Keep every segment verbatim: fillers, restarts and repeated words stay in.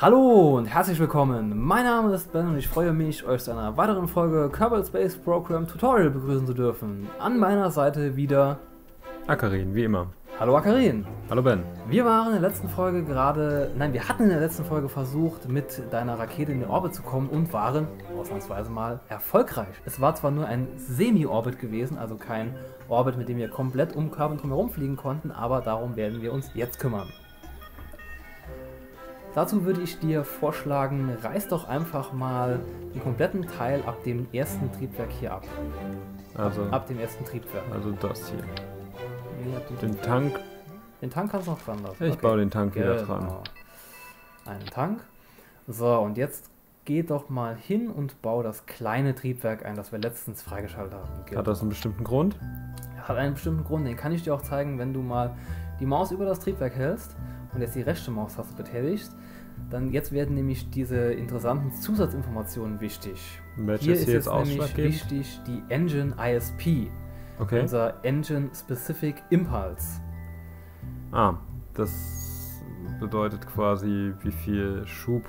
Hallo und herzlich willkommen, mein Name ist Ben und ich freue mich, euch zu einer weiteren Folge Kerbal Space Program Tutorial begrüßen zu dürfen. An meiner Seite wieder Akarin, wie immer. Hallo Akarin. Hallo Ben. Wir waren in der letzten Folge gerade, nein wir hatten in der letzten Folge versucht, mit deiner Rakete in den Orbit zu kommen und waren ausnahmsweise mal erfolgreich. Es war zwar nur ein Semi-Orbit gewesen, also kein Orbit, mit dem wir komplett um Kerbin drumherum fliegen konnten, aber darum werden wir uns jetzt kümmern. Dazu würde ich dir vorschlagen, reiß doch einfach mal den kompletten Teil ab dem ersten Triebwerk hier ab. Also ab, ab dem ersten Triebwerk. Also das hier. Ja, den, den Tank. Tank. Den Tank kannst du noch dran lassen. Ich okay. baue den Tank genau. wieder dran. Einen Tank. So, und jetzt geh doch mal hin und bau das kleine Triebwerk ein, das wir letztens freigeschaltet haben. Genau. Hat das einen bestimmten Grund? Hat einen bestimmten Grund, den kann ich dir auch zeigen, wenn du mal die Maus über das Triebwerk hältst und jetzt die rechte Maustaste betätigst, dann jetzt werden nämlich diese interessanten Zusatzinformationen wichtig. Welches hier ist jetzt, jetzt nämlich wichtig die Engine I S P, okay. Unser Engine Specific Impulse. Ah, das bedeutet quasi, wie viel Schub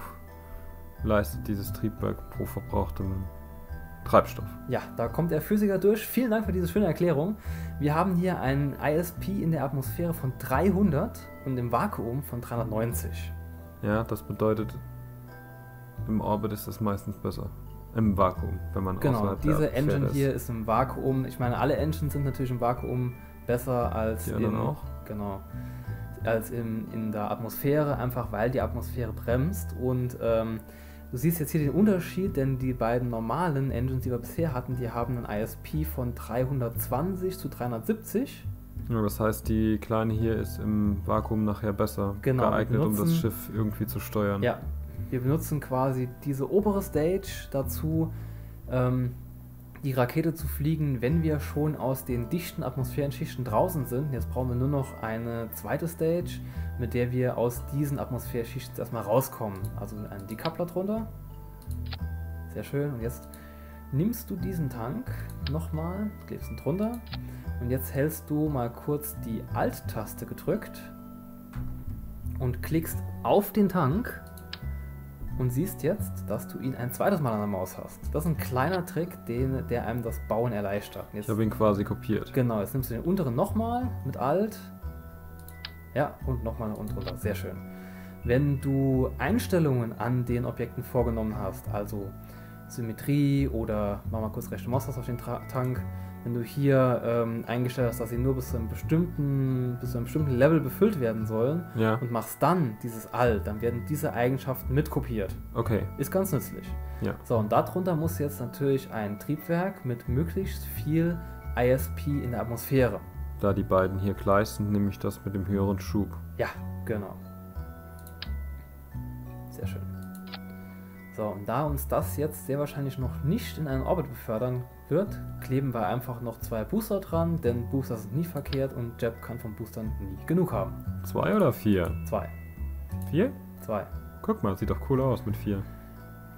leistet dieses Triebwerk pro verbrauchtem Treibstoff. Ja, da kommt der Physiker durch. Vielen Dank für diese schöne Erklärung. Wir haben hier einen I S P in der Atmosphäre von dreihundert und im Vakuum von dreihundertneunzig. Ja, das bedeutet, im Orbit ist das meistens besser. Im Vakuum, wenn man genau, außerhalb der Atmosphäre ist. Genau, diese Engine hier ist im Vakuum. Ich meine, alle Engines sind natürlich im Vakuum besser als die anderen auch. Genau, als in, in der Atmosphäre, einfach weil die Atmosphäre bremst und ähm, du siehst jetzt hier den Unterschied, denn die beiden normalen Engines, die wir bisher hatten, die haben einen I S P von dreihundertzwanzig zu dreihundertsiebzig. Ja, das heißt, die kleine hier ist im Vakuum nachher besser genau, geeignet, benutzen, um das Schiff irgendwie zu steuern. Ja, wir benutzen quasi diese obere Stage dazu, ähm, die Rakete zu fliegen, wenn wir schon aus den dichten Atmosphärenschichten draußen sind. Jetzt brauchen wir nur noch eine zweite Stage, mit der wir aus diesen Atmosphärschichten erstmal rauskommen. Also einen Decoupler drunter. Sehr schön. Und jetzt nimmst du diesen Tank nochmal, klebst ihn drunter. Und jetzt hältst du mal kurz die Alt-Taste gedrückt und klickst auf den Tank und siehst jetzt, dass du ihn ein zweites Mal an der Maus hast. Das ist ein kleiner Trick, den, der einem das Bauen erleichtert. Jetzt, ich habe ihn quasi kopiert. Genau, jetzt nimmst du den unteren nochmal mit Alt. Ja, und nochmal unten drunter. Sehr schön. Wenn du Einstellungen an den Objekten vorgenommen hast, also Symmetrie oder, mach mal kurz rechte Maustaste auf den Tra Tank, wenn du hier ähm, eingestellt hast, dass sie nur bis zu einem bestimmten, bis zu einem bestimmten Level befüllt werden sollen, ja, und machst dann dieses Alt, dann werden diese Eigenschaften mitkopiert. Okay. Ist ganz nützlich. Ja. So, und darunter muss jetzt natürlich ein Triebwerk mit möglichst viel I S P in der Atmosphäre. Da die beiden hier gleich sind, nehme ich das mit dem höheren Schub. Ja, genau. Sehr schön. So, und da uns das jetzt sehr wahrscheinlich noch nicht in einen Orbit befördern wird, kleben wir einfach noch zwei Booster dran, denn Booster sind nie verkehrt und Jeb kann von Boostern nie genug haben. Zwei oder vier? Zwei. Vier? Zwei. Guck mal, sieht doch cool aus mit vier.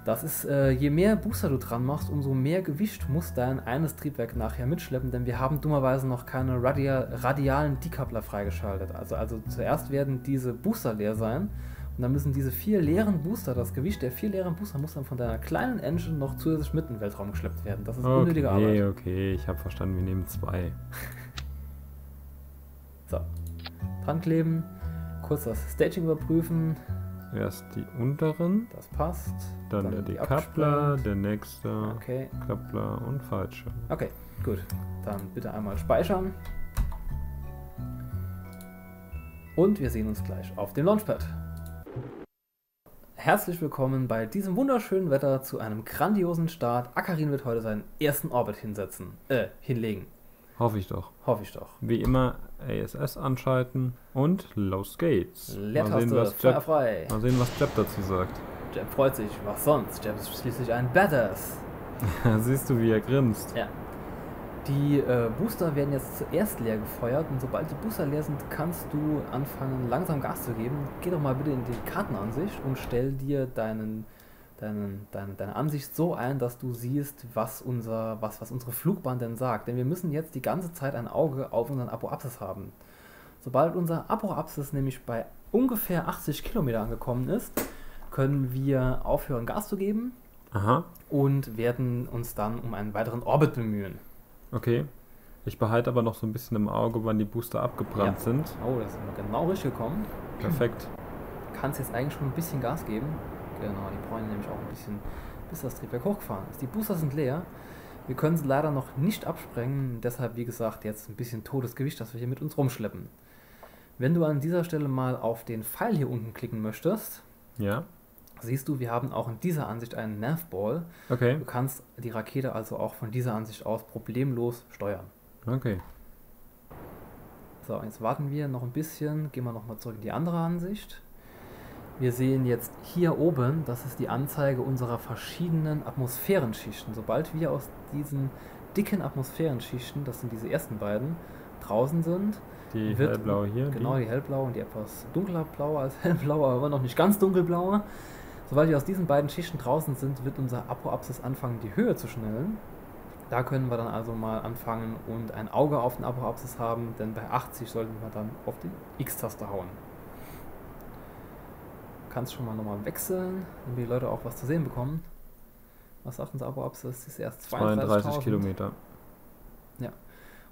Das ist, äh, je mehr Booster du dran machst, umso mehr Gewicht muss dein eines Triebwerk nachher mitschleppen, denn wir haben dummerweise noch keine Radial, radialen Decoupler freigeschaltet. Also, also zuerst werden diese Booster leer sein und dann müssen diese vier leeren Booster, das Gewicht der vier leeren Booster muss dann von deiner kleinen Engine noch zusätzlich mit in den Weltraum geschleppt werden. Das ist okay, unnötige Arbeit. Okay, okay, ich habe verstanden, wir nehmen zwei. So, dran kleben, kurz das Staging überprüfen. Erst die unteren. Das passt. Dann, dann der Decoupler, der nächste, okay. Decoupler und Fallschirm. Okay, gut. Dann bitte einmal speichern. Und wir sehen uns gleich auf dem Launchpad. Herzlich willkommen bei diesem wunderschönen Wetter zu einem grandiosen Start. Akarin wird heute seinen ersten Orbit hinsetzen, äh, hinlegen. Hoffe ich doch. Hoffe ich doch. Wie immer A S S anschalten und los geht's. Leertaste, mal sehen, was Jeb, frei. Mal sehen, was Jeb dazu sagt. Jeb freut sich, was sonst? Jeb ist schließlich ein Badass. Siehst du, wie er grinst. Ja. Die äh, Booster werden jetzt zuerst leer gefeuert und sobald die Booster leer sind, kannst du anfangen, langsam Gas zu geben. Geh doch mal bitte in die Kartenansicht und stell dir deinen... Deine, deine, deine Ansicht so ein, dass du siehst, was, unser, was, was unsere Flugbahn denn sagt. Denn wir müssen jetzt die ganze Zeit ein Auge auf unseren Apoapsis haben. Sobald unser Apoapsis nämlich bei ungefähr achtzig Kilometer angekommen ist, können wir aufhören, Gas zu geben. Aha. Und werden uns dann um einen weiteren Orbit bemühen. Okay. Ich behalte aber noch so ein bisschen im Auge, wann die Booster abgebrannt ja. sind. Oh, da sind wir genau richtig gekommen. Perfekt. Kannst jetzt eigentlich schon ein bisschen Gas geben. Genau, die bräunen nämlich auch ein bisschen, bis das Triebwerk hochgefahren ist. Die Booster sind leer. Wir können sie leider noch nicht absprengen. Deshalb, wie gesagt, jetzt ein bisschen totes Gewicht, das wir hier mit uns rumschleppen. Wenn du an dieser Stelle mal auf den Pfeil hier unten klicken möchtest, ja. siehst du, wir haben auch in dieser Ansicht einen Navball. Okay. Du kannst die Rakete also auch von dieser Ansicht aus problemlos steuern. Okay. So, jetzt warten wir noch ein bisschen. Gehen wir nochmal zurück in die andere Ansicht. Wir sehen jetzt hier oben, das ist die Anzeige unserer verschiedenen Atmosphärenschichten. Sobald wir aus diesen dicken Atmosphärenschichten, das sind diese ersten beiden, draußen sind, die wird, hellblaue hier. Genau, die, die hellblaue und die etwas dunkler blaue als hellblaue, aber noch nicht ganz dunkelblaue. Sobald wir aus diesen beiden Schichten draußen sind, wird unser Apoapsis anfangen, die Höhe zu schnellen. Da können wir dann also mal anfangen und ein Auge auf den Apoapsis haben, denn bei achtzig sollten wir dann auf die X-Taste hauen. Du kannst schon mal nochmal wechseln, damit die Leute auch was zu sehen bekommen. Was sagt unser Apoapsis? Das ist erst zweiunddreißigtausend Kilometer. Ja.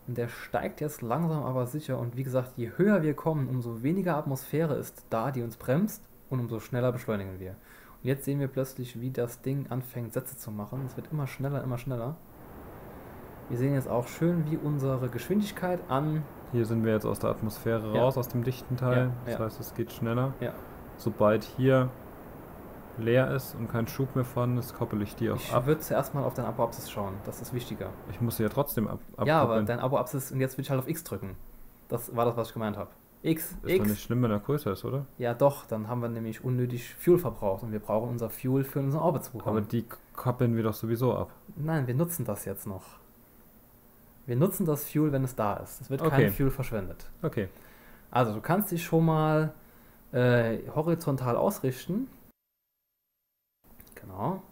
Und der steigt jetzt langsam aber sicher und wie gesagt, je höher wir kommen, umso weniger Atmosphäre ist da, die uns bremst und umso schneller beschleunigen wir. Und jetzt sehen wir plötzlich, wie das Ding anfängt Sätze zu machen. Es wird immer schneller, immer schneller. Wir sehen jetzt auch schön, wie unsere Geschwindigkeit an... Hier sind wir jetzt aus der Atmosphäre ja. raus, aus dem dichten Teil. Ja, das ja. heißt, es geht schneller. Ja. Sobald hier leer ist und kein Schub mehr vorhanden ist, koppel ich die auch ich ab. Ich würde zuerst mal auf dein Apoapsis schauen, das ist wichtiger. Ich muss ja trotzdem ab abkoppeln. Ja, aber dein Apoapsis, und jetzt will ich halt auf X drücken. Das war das, was ich gemeint habe. X, ist X. Ist doch nicht schlimm, wenn er größer ist, oder? Ja doch, dann haben wir nämlich unnötig Fuel verbraucht und wir brauchen unser Fuel für unseren Orbit zu bekommen. Aber die koppeln wir doch sowieso ab. Nein, wir nutzen das jetzt noch. Wir nutzen das Fuel, wenn es da ist. Es wird okay. kein Fuel verschwendet. Okay. Also du kannst dich schon mal äh, horizontal ausrichten. Genau.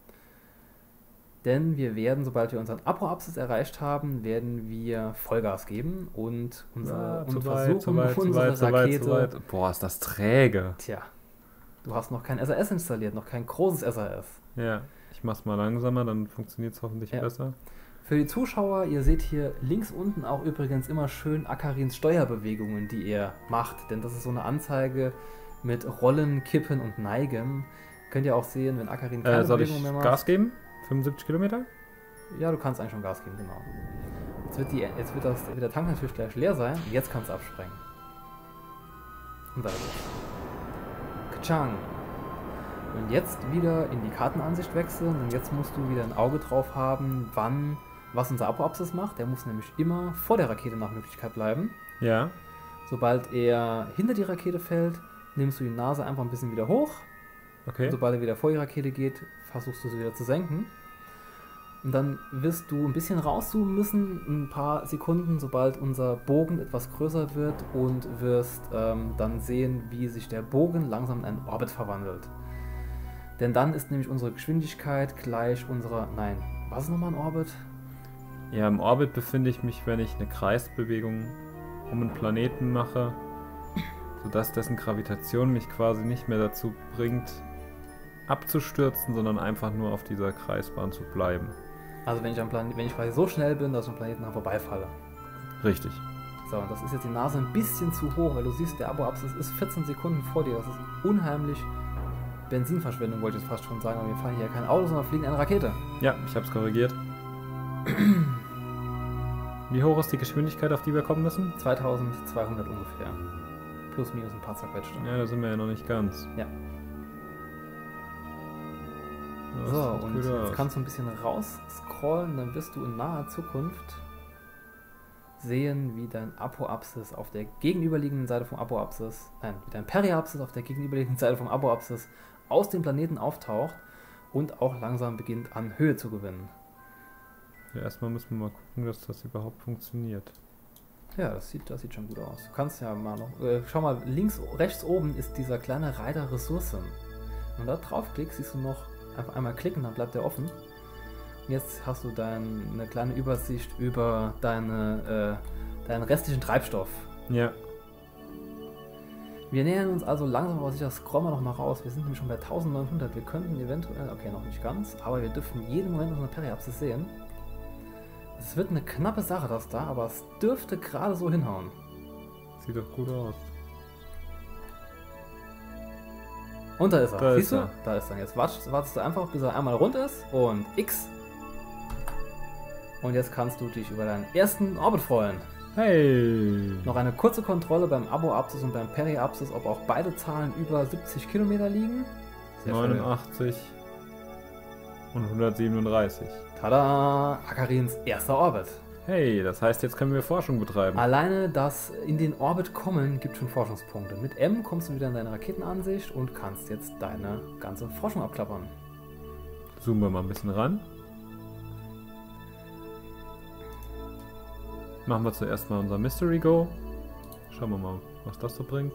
Denn wir werden, sobald wir unseren Apoapsis erreicht haben, werden wir Vollgas geben und, unser, ja, und versuchen, zu weit, unsere zu weit, Rakete... Zu weit, zu weit. Boah, ist das träge. Tja, du hast noch kein S A S installiert, noch kein großes S A S. Ja, ich mach's mal langsamer, dann funktioniert es hoffentlich ja. besser. Für die Zuschauer, ihr seht hier links unten auch übrigens immer schön Akarins Steuerbewegungen, die er macht. Denn das ist so eine Anzeige mit Rollen, Kippen und Neigen. Könnt ihr auch sehen, wenn Akarin keine äh, soll Bewegung ich mehr macht. Gas geben? fünfundsiebzig Kilometer? Ja, du kannst eigentlich schon Gas geben, genau. Jetzt wird, die, jetzt wird, das, wird der Tank natürlich gleich leer sein und jetzt kannst du absprengen. Und da ist es. Kachang! Und jetzt wieder in die Kartenansicht wechseln und jetzt musst du wieder ein Auge drauf haben, wann, was unser Apoapsis macht. Der muss nämlich immer vor der Rakete nach Möglichkeit bleiben. Ja. Sobald er hinter die Rakete fällt, nimmst du die Nase einfach ein bisschen wieder hoch. Okay. Sobald er wieder vor die Rakete geht, versuchst du sie wieder zu senken. Und dann wirst du ein bisschen rauszoomen müssen, ein paar Sekunden, sobald unser Bogen etwas größer wird und wirst ähm, dann sehen, wie sich der Bogen langsam in einen Orbit verwandelt. Denn dann ist nämlich unsere Geschwindigkeit gleich unserer... Nein, was ist nochmal ein Orbit? Ja, im Orbit befinde ich mich, wenn ich eine Kreisbewegung um einen Planeten mache, sodass dessen Gravitation mich quasi nicht mehr dazu bringt, abzustürzen, sondern einfach nur auf dieser Kreisbahn zu bleiben. Also wenn ich am Plan- wenn ich quasi so schnell bin, dass ich am Planeten vorbeifalle. Richtig. So, und das ist jetzt die Nase ein bisschen zu hoch, weil du siehst, der Apoapsis ist vierzehn Sekunden vor dir. Das ist unheimlich. Benzinverschwendung wollte ich fast schon sagen, aber wir fahren hier kein Auto, sondern fliegen eine Rakete. Ja, ich hab's korrigiert. Wie hoch ist die Geschwindigkeit, auf die wir kommen müssen? zweitausendzweihundert ungefähr. Plus minus ein paar zerquetschte. Ja, da sind wir ja noch nicht ganz. Ja. Das so, und jetzt aus. kannst du ein bisschen raus scrollen, dann wirst du in naher Zukunft sehen, wie dein Apoapsis auf der gegenüberliegenden Seite vom Apoapsis, nein, wie dein Periapsis auf der gegenüberliegenden Seite vom Apoapsis aus dem Planeten auftaucht und auch langsam beginnt an Höhe zu gewinnen. Ja, erstmal müssen wir mal gucken, dass das überhaupt funktioniert. Ja, das sieht, das sieht schon gut aus. Du kannst ja mal noch... Äh, schau mal, links, rechts oben ist dieser kleine Reiter Ressourcen. Wenn du da draufklickst, siehst du noch... Einfach einmal klicken, dann bleibt der offen. Und jetzt hast du dein, eine kleine Übersicht über deine, äh, deinen restlichen Treibstoff. Ja. Wir nähern uns also langsam, aber sicher, scrollen wir noch mal raus. Wir sind nämlich schon bei neunzehnhundert. Wir könnten eventuell, okay, noch nicht ganz, aber wir dürften jeden Moment unsere Periapsis sehen. Es wird eine knappe Sache, das da, aber es dürfte gerade so hinhauen. Sieht doch gut aus. Und da ist er. Da Siehst ist du? Er. Da ist er. Jetzt wartest, wartest du einfach, bis er einmal rund ist und X. Und jetzt kannst du dich über deinen ersten Orbit freuen. Hey! Noch eine kurze Kontrolle beim Abo-Apsis und beim Periapsis, ob auch beide Zahlen über siebzig Kilometer liegen. Sehr neunundachtzig schön. Und hundertsiebenunddreißig. Tada! Akarins erster Orbit. Hey, das heißt, jetzt können wir Forschung betreiben. Alleine das in den Orbit kommen gibt schon Forschungspunkte. Mit M kommst du wieder in deine Raketenansicht und kannst jetzt deine ganze Forschung abklappern. Zoomen wir mal ein bisschen ran. Machen wir zuerst mal unser Mystery Go. Schauen wir mal, was das so bringt.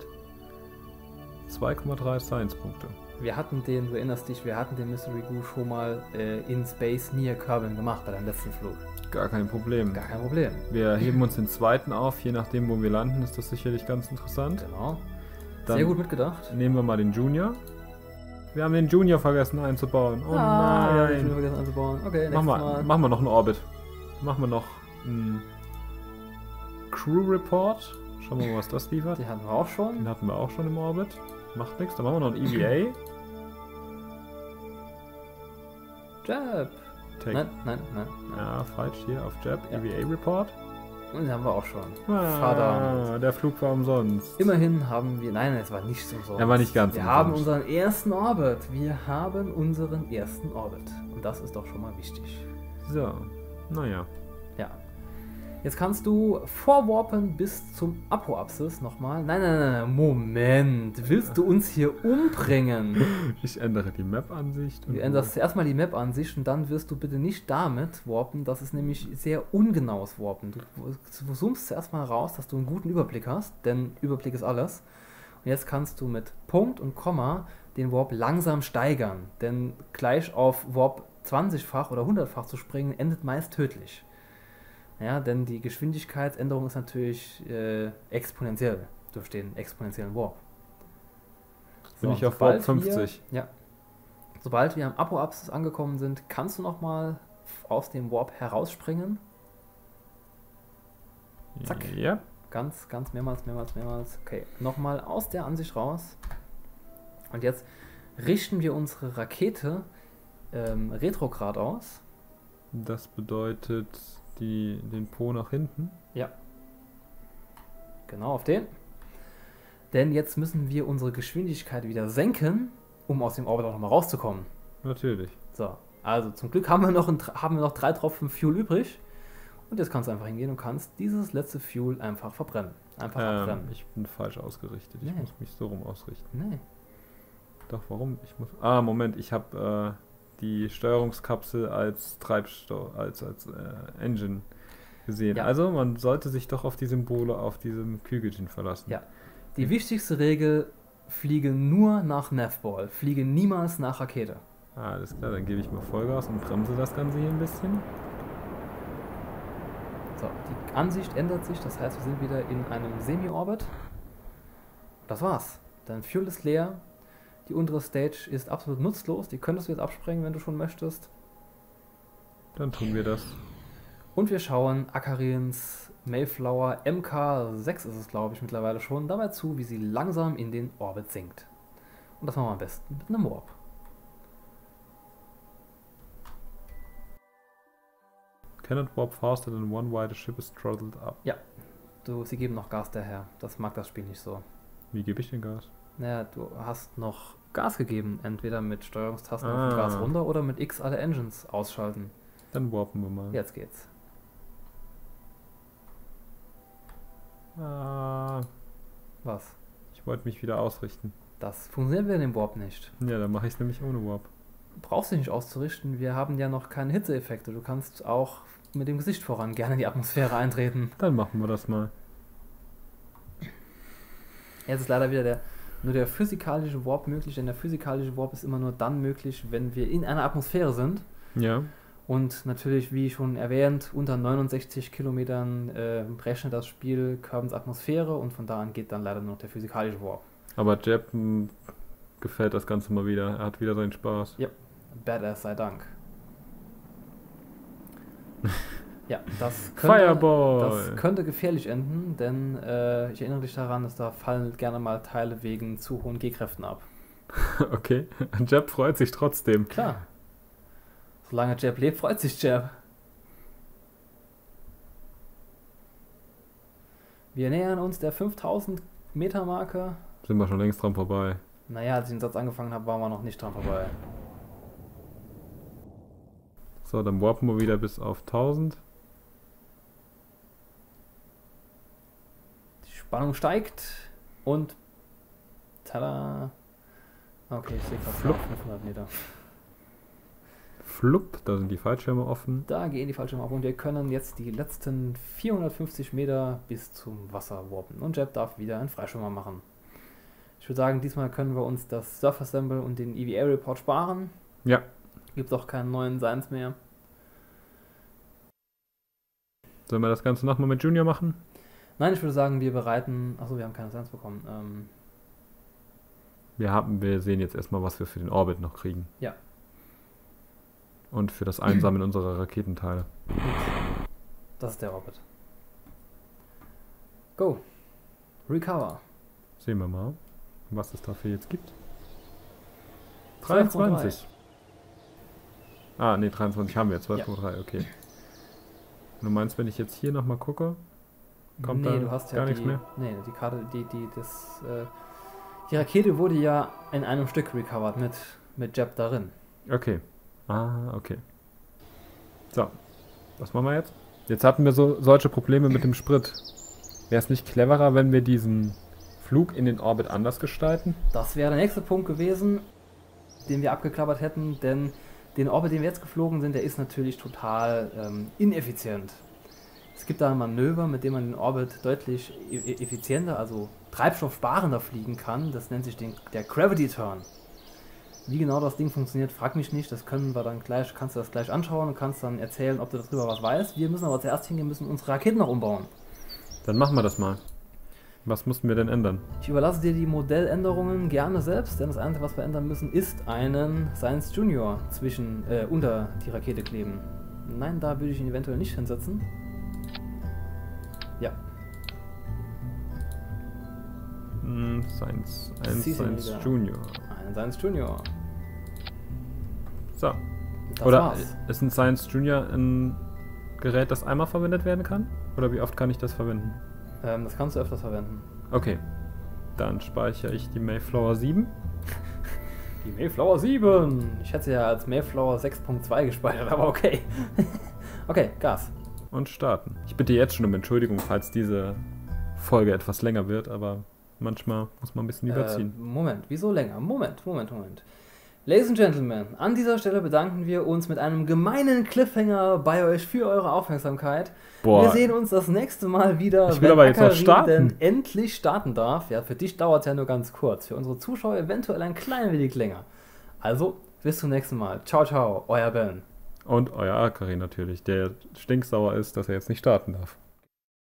zwei Komma drei Science-Punkte. Wir hatten den, du erinnerst dich, wir hatten den Mystery Goo schon mal äh, in Space near Kerbin gemacht bei deinem letzten Flug. Gar kein Problem. Gar kein Problem. Wir heben uns den zweiten auf, je nachdem wo wir landen, ist das sicherlich ganz interessant. Genau. Dann sehr gut mitgedacht. Nehmen wir mal den Junior. Wir haben den Junior vergessen einzubauen. Oh ah, nein. Ja, den Junior vergessen einzubauen. Okay, nächstes Mal. Machen wir noch einen Orbit. Machen wir noch einen Crew Report. Schauen wir mal, was das liefert. Den hatten wir auch schon. Den hatten wir auch schon im Orbit. Macht nichts, dann machen wir noch ein E V A. Jeb! Take. Nein, nein, nein, nein. Ja, falsch hier auf Jeb, ja. E V A Report. Und den haben wir auch schon. Ah, verdammt. Der Flug war umsonst. Immerhin haben wir. Nein, es war nicht umsonst. Er war nicht ganz wir umsonst. Wir haben unseren ersten Orbit. Wir haben unseren ersten Orbit. Und das ist doch schon mal wichtig. So, naja. Ja. Jetzt kannst du vorwarpen bis zum Apoapsis nochmal. Nein, nein, nein, nein, Moment. Willst du uns hier umbringen? Ich ändere die Map-Ansicht. Du änderst zuerst mal die Map-Ansicht und dann wirst du bitte nicht damit warpen. Das ist nämlich sehr ungenaues Warpen. Du zoomst zuerst mal raus, dass du einen guten Überblick hast, denn Überblick ist alles. Und jetzt kannst du mit Punkt und Komma den Warp langsam steigern, denn gleich auf Warp zwanzigfach oder hundertfach zu springen, endet meist tödlich. Ja, denn die Geschwindigkeitsänderung ist natürlich äh, exponentiell durch den exponentiellen Warp. Bin so, ich auf Warp fünfzig. Wir, ja. Sobald wir am Apoapsis angekommen sind, kannst du nochmal aus dem Warp herausspringen. Zack. Ja. Ganz, ganz mehrmals, mehrmals, mehrmals. Okay, nochmal aus der Ansicht raus. Und jetzt richten wir unsere Rakete ähm, retrograd aus. Das bedeutet... Die, den Po nach hinten. Ja. Genau, auf den. Denn jetzt müssen wir unsere Geschwindigkeit wieder senken, um aus dem Orbit auch nochmal rauszukommen. Natürlich. So, also zum Glück haben wir noch, ein, haben wir noch drei Tropfen Fuel übrig. Und jetzt kannst du einfach hingehen und kannst dieses letzte Fuel einfach verbrennen. Einfach ähm, verbrennen. Ich bin falsch ausgerichtet. Ich nee. muss mich so rum ausrichten. Nee. Doch, warum? Ich muss. Ah, Moment, ich habe... Äh, die Steuerungskapsel als Treibstoff, als, als äh, Engine gesehen. Ja. Also man sollte sich doch auf die Symbole auf diesem Kügelchen verlassen. Ja. Die wichtigste Regel, fliege nur nach Navball, fliege niemals nach Rakete. Ah, alles klar, dann gebe ich mal Vollgas und bremse das Ganze hier ein bisschen. So, die Ansicht ändert sich, das heißt wir sind wieder in einem Semi-Orbit. Das war's. Dein Fuel ist leer. Die untere Stage ist absolut nutzlos, die könntest du jetzt absprengen, wenn du schon möchtest. Dann tun wir das. Und wir schauen Akarins Mayflower M K sechs ist es glaube ich mittlerweile schon, dabei zu, wie sie langsam in den Orbit sinkt. Und das machen wir am besten mit einem Warp. Cannot warp faster than one while the ship is throttled up. Ja, du, sie geben noch Gas daher, das mag das Spiel nicht so. Wie gebe ich denn Gas? Naja, du hast noch Gas gegeben, entweder mit Steuerungstasten ah. auf Gas runter oder mit X alle Engines ausschalten. Dann warpen wir mal. Jetzt geht's. Ah. Was? Ich wollte mich wieder ausrichten. Das funktioniert mit dem Warp nicht. Ja, dann mache ich es nämlich ohne Warp. Brauchst du nicht auszurichten, wir haben ja noch keine Hitzeeffekte. Du kannst auch mit dem Gesicht voran gerne in die Atmosphäre eintreten. Dann machen wir das mal. Jetzt ist leider wieder der... Nur der physikalische Warp möglich, denn der physikalische Warp ist immer nur dann möglich, wenn wir in einer Atmosphäre sind. Ja. Und natürlich, wie schon erwähnt, unter neunundsechzig Kilometern äh, rechnet das Spiel Kerbins Atmosphäre und von da an geht dann leider nur noch der physikalische Warp. Aber Jeb gefällt das Ganze mal wieder. Er hat wieder seinen Spaß. Ja, Badass sei Dank. Ja, das könnte, Fireball. Das könnte gefährlich enden, denn äh, ich erinnere dich daran, dass da fallen gerne mal Teile wegen zu hohen G-Kräften ab. Okay, Jeb freut sich trotzdem. Klar. Solange Jeb lebt, freut sich Jeb. Wir nähern uns der fünftausend Meter Marke. Sind wir schon längst dran vorbei. Naja, als ich den Satz angefangen habe, waren wir noch nicht dran vorbei. So, dann warpen wir wieder bis auf tausend. Die Spannung steigt und... Tada! Okay, ich sehe fast fünfhundert Meter. Flupp, da sind die Fallschirme offen. Da gehen die Fallschirme auf und wir können jetzt die letzten vierhundertfünfzig Meter bis zum Wasser warpen. Und Jeb darf wieder einen Freischwimmer machen. Ich würde sagen, diesmal können wir uns das Surface Sample und den E V A-Report sparen. Ja. Gibt auch keinen neuen Science mehr. Sollen wir das Ganze nochmal mit Junior machen? Nein, ich würde sagen, wir bereiten... Achso, wir haben keine Science bekommen. Ähm Wir, haben, wir sehen jetzt erstmal, was wir für den Orbit noch kriegen. Ja. Und für das Einsammeln unserer Raketenteile. Das ist der Orbit. Go. Recover. Sehen wir mal, was es dafür jetzt gibt. dreiundzwanzig. Ah, ne, dreiundzwanzig haben wir. zwölf Komma drei, ja. Okay. Du meinst, wenn ich jetzt hier nochmal gucke, kommt nee, da du hast gar ja nichts die, mehr? Nee, die Karte, die, die, das... Äh, Die Rakete wurde ja in einem Stück recovered mit, mit Jeb darin. Okay. Ah, okay. So. Was machen wir jetzt? Jetzt hatten wir so solche Probleme mit dem Sprit. Wäre es nicht cleverer, wenn wir diesen Flug in den Orbit anders gestalten? Das wäre der nächste Punkt gewesen, den wir abgeklappert hätten, denn den Orbit, den wir jetzt geflogen sind, der ist natürlich total ähm, ineffizient. Es gibt da ein Manöver, mit dem man den Orbit deutlich effizienter, also treibstoffsparender fliegen kann. Das nennt sich den, der Gravity-Turn. Wie genau das Ding funktioniert, frag mich nicht. Das können wir dann gleich, kannst du das gleich anschauen und kannst dann erzählen, ob du darüber was weißt. Wir müssen aber zuerst hingehen, müssen unsere Raketen noch umbauen. Dann machen wir das mal. Was mussten wir denn ändern? Ich überlasse dir die Modelländerungen gerne selbst, denn das Einzige, was wir ändern müssen, ist einen Science Junior zwischen, äh, unter die Rakete kleben. Nein, da würde ich ihn eventuell nicht hinsetzen. Ja. Science, ein Science wieder. Junior. Ein Science Junior. So. Das Oder war's. Ist ein Science Junior ein Gerät, das einmal verwendet werden kann? Oder wie oft kann ich das verwenden? Ähm, das kannst du öfters verwenden. Okay. Dann speichere ich die Mayflower sieben. Die Mayflower sieben! Ich hätte sie ja als Mayflower sechs Punkt zwei gespeichert, aber okay. Okay, Gas. Und starten. Ich bitte jetzt schon um Entschuldigung, falls diese Folge etwas länger wird, aber manchmal muss man ein bisschen überziehen. Äh, Moment, wieso länger? Moment, Moment, Moment. Ladies and Gentlemen, an dieser Stelle bedanken wir uns mit einem gemeinen Cliffhanger bei euch für eure Aufmerksamkeit. Boah. Wir sehen uns das nächste Mal wieder, ich will wenn aber jetzt Akarin starten. Denn endlich starten darf. Ja, für dich dauert es ja nur ganz kurz. Für unsere Zuschauer eventuell ein klein wenig länger. Also, bis zum nächsten Mal. Ciao, ciao, euer Ben. Und euer Akarin natürlich, der stinksauer ist, dass er jetzt nicht starten darf.